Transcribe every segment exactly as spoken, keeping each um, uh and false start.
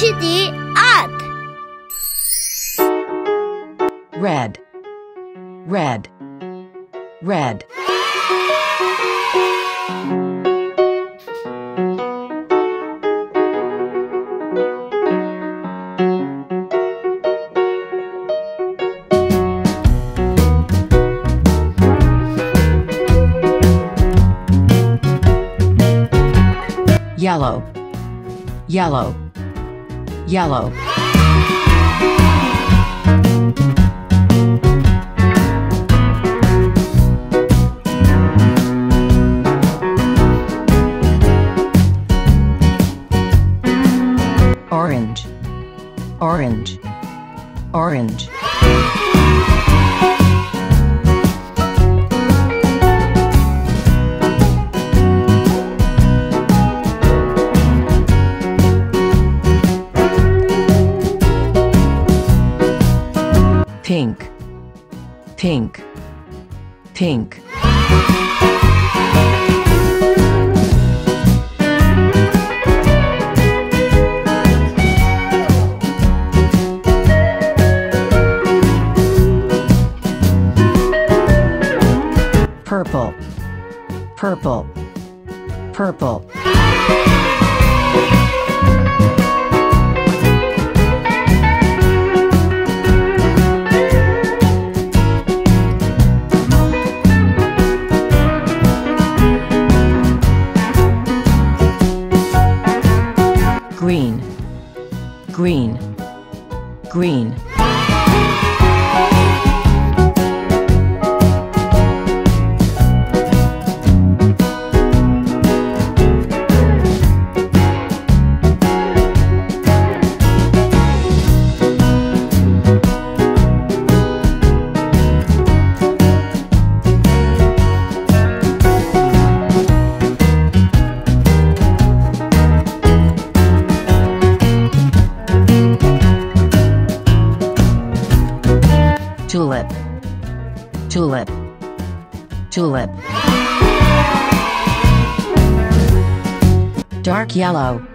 Chidi up. Red, red, red. Yellow, yellow, yellow. Orange, orange, orange. Pink, pink, pink. Purple, purple, purple. Green, green, green. Tulip, tulip, tulip. Dark yellow,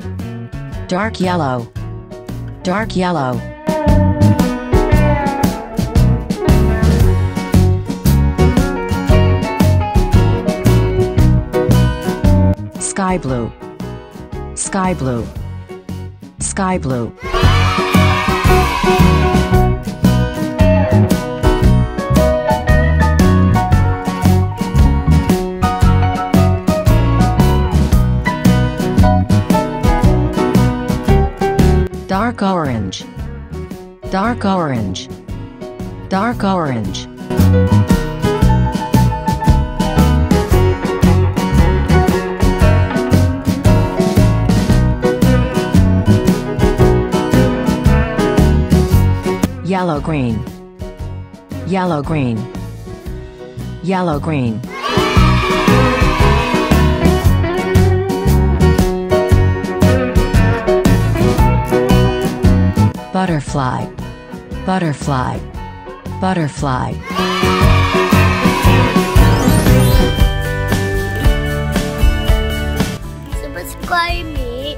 dark yellow, dark yellow. Sky blue, sky blue, sky blue. Dark orange, dark orange, dark orange. Yellow green, yellow green, yellow green. Butterfly, butterfly, butterfly. Subscribe me.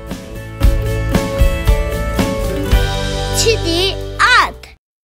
Chidi.